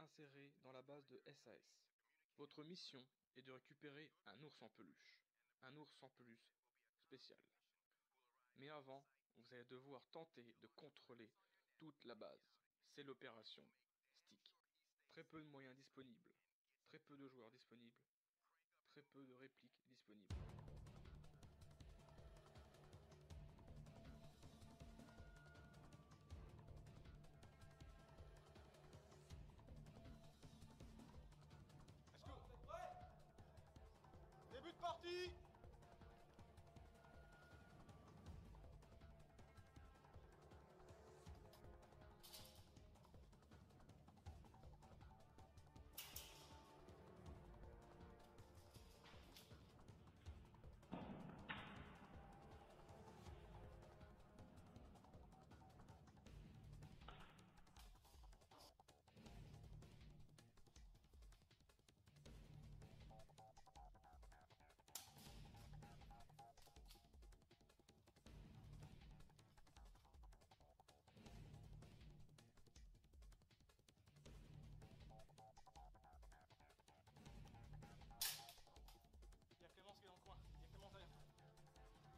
inséré dans la base de SAS. Votre mission est de récupérer un ours en peluche. Un ours en peluche spécial. Mais avant, vous allez devoir tenter de contrôler toute la base. C'est l'opération Stick. Très peu de moyens disponibles. Très peu de joueurs disponibles. Très peu de répliques disponibles. Début de partie! Il y a Clémence qui est dans le coin, il y a Clémence derrière. C'est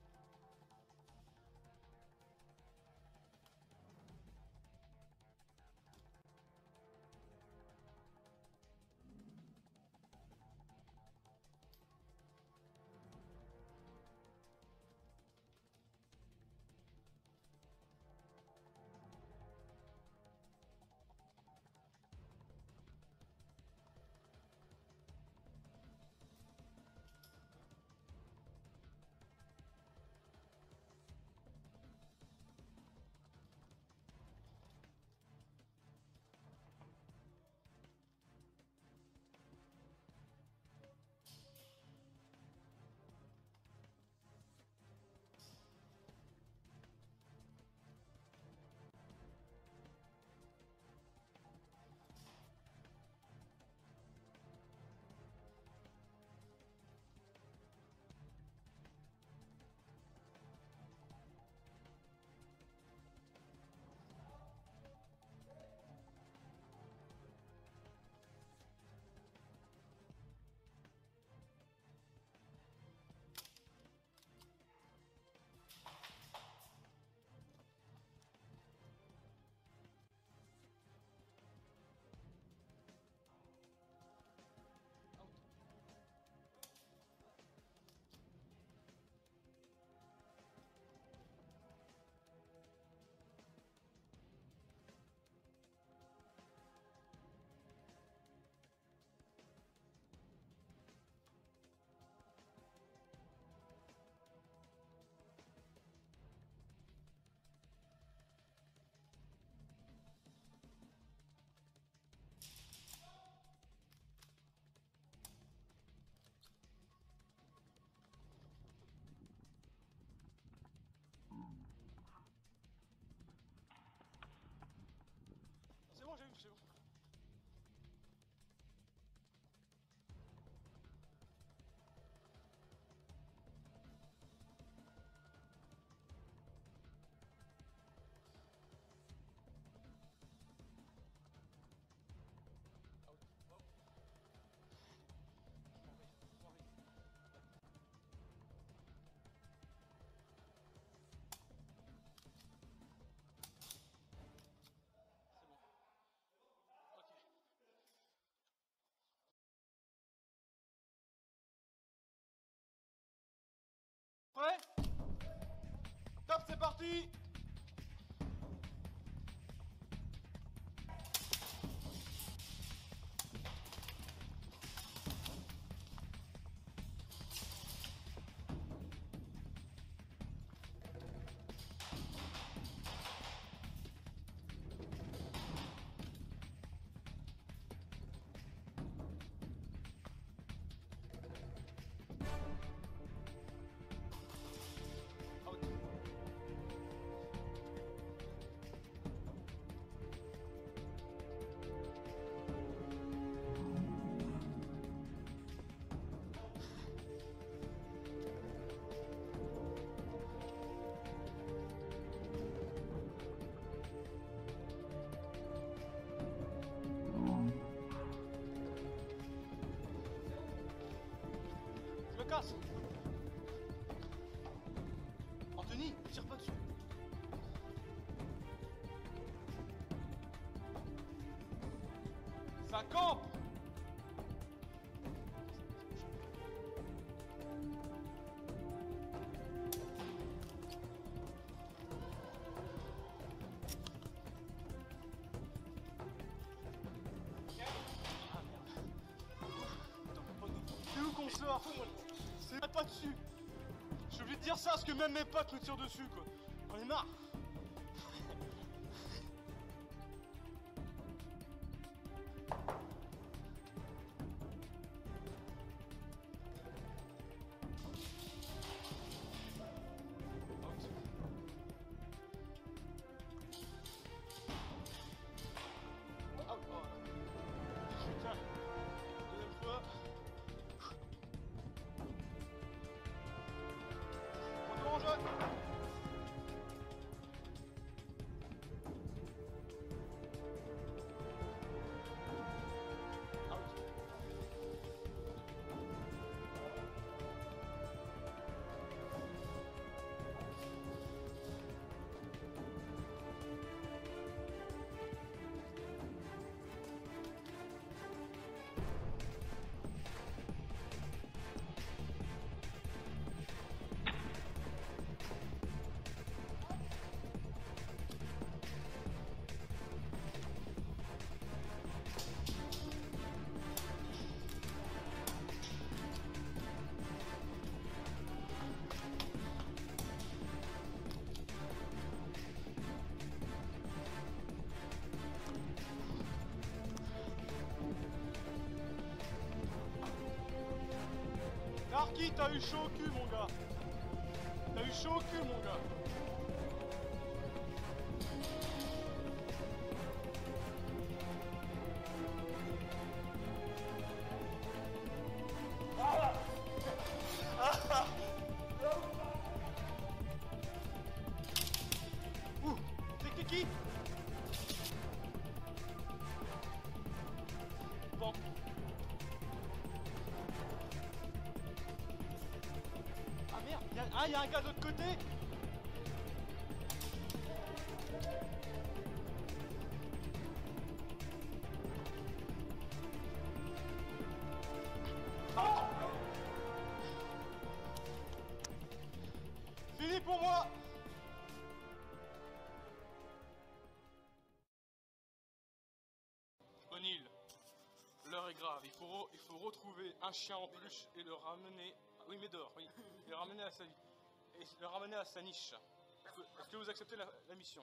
bon, j'ai vu, c'est bon. Prêt? Top, c'est parti! passe. Anthony, tire pas dessus. Ça campe. C'est pas dessus. Je suis obligé de dire ça parce que même mes potes me tirent dessus quoi. On est marre. Putain, deuxième fois. Darky, t'as eu chaud au cul, mon gars. T'as eu chaud au cul, mon gars. Ah, ah, ah. Ouh, c'est qui? Bon. Ah merde, il y a un gars de l'autre côté. Oh, fini pour moi. O'Neill, l'heure est grave, il faut retrouver un chien en peluche et le ramener. Oui, Médor, oui. Le ramener à sa vie. Et le ramener à sa niche. Est-ce que vous acceptez la mission?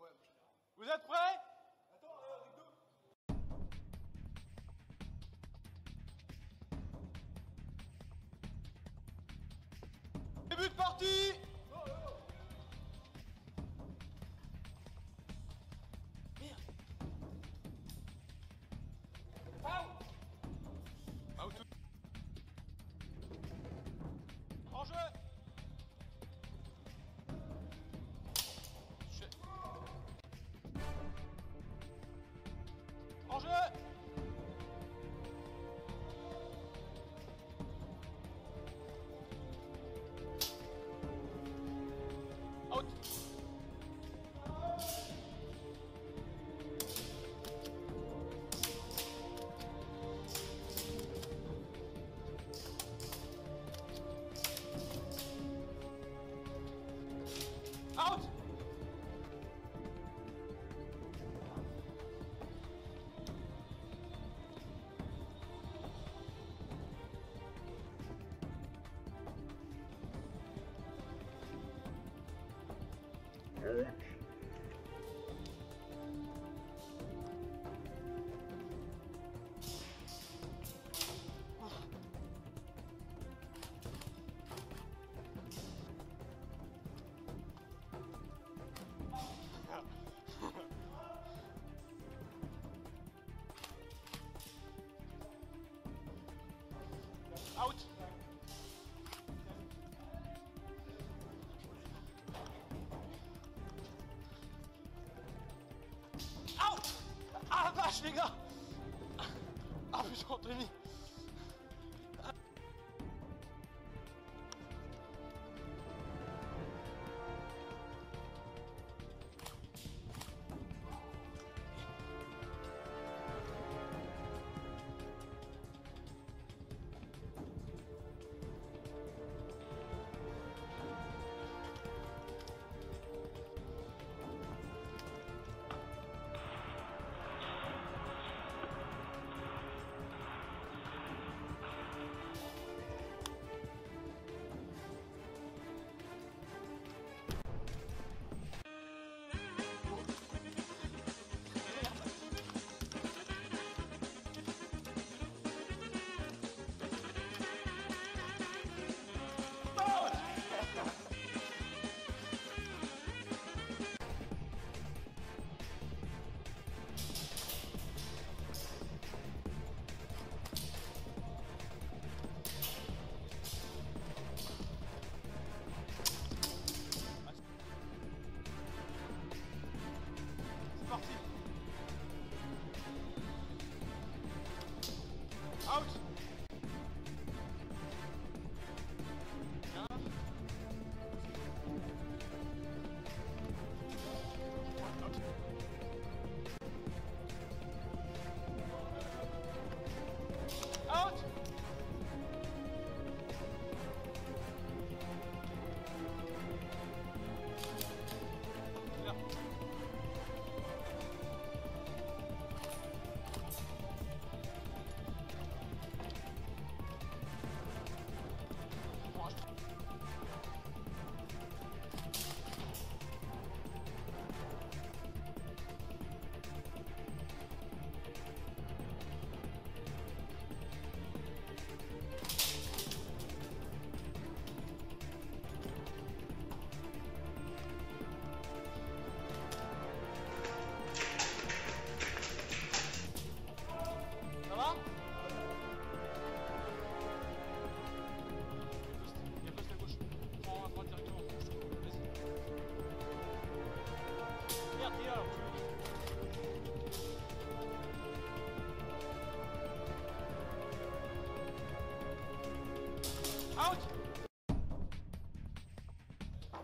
Ouais. Vous êtes prêts? Attends, Rico. Début de partie. Merde. Out. En jeu. En jeu. Out. Out! Out! Out! Ah la vache les gars! Ah putain Anthony! Out. Ah,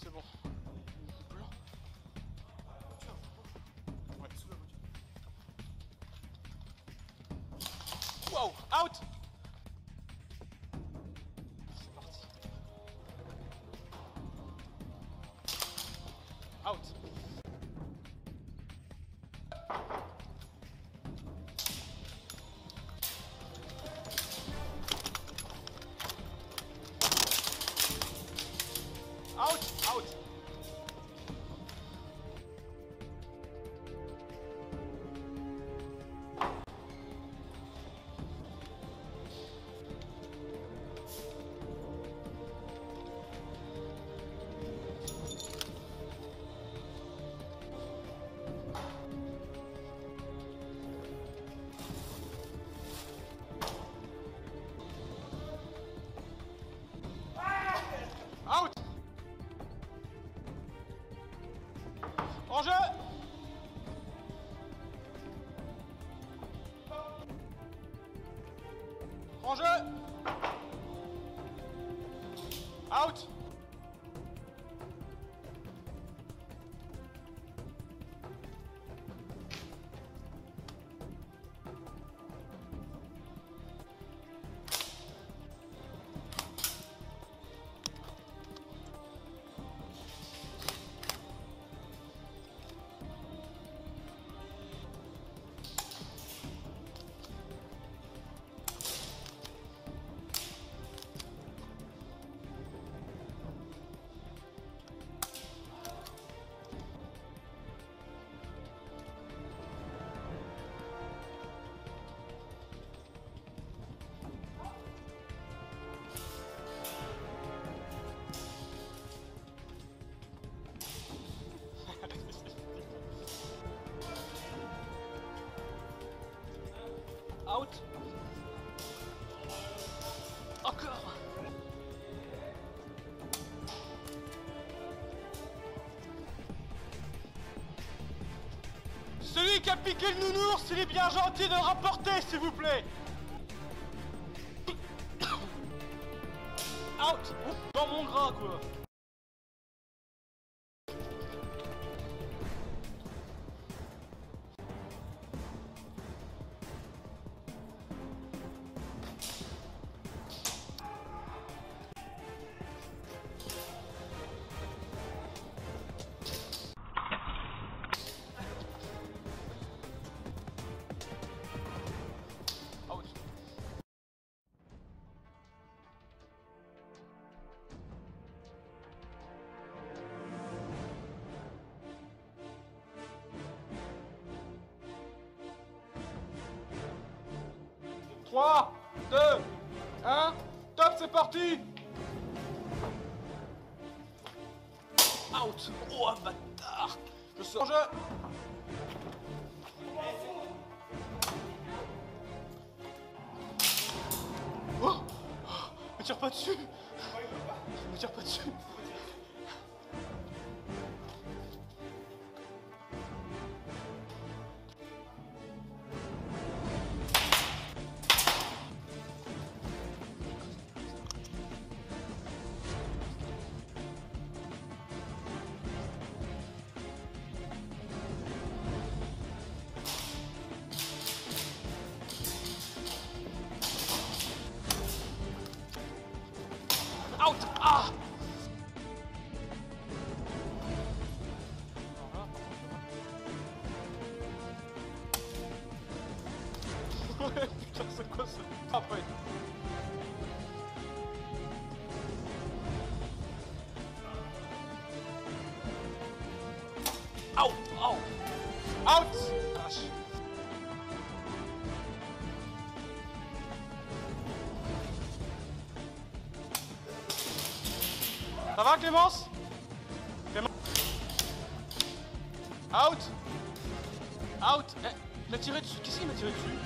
c'est bon. Wow, out. C'est parti. Out. En jeu. En jeu. Out. Out. Encore. Celui qui a piqué le nounours, il est bien gentil de rapporter, s'il vous plaît. Out. Dans mon grain, quoi. Trois, deux, un, top, c'est parti. Out. Oh, bâtard. Je sors en jeu. Oh, me tire pas dessus. Me tire pas dessus. Out. Ah. Ouais, putain, c'est quoi ce... Ah, ouais. Out. Out. Out. Ça va, Clémence? Clémence? Out! Out! Eh, il m'a tiré dessus. Qu'est-ce qu'il m'a tiré dessus?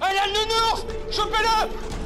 Allez, le nounours! Chopez-le!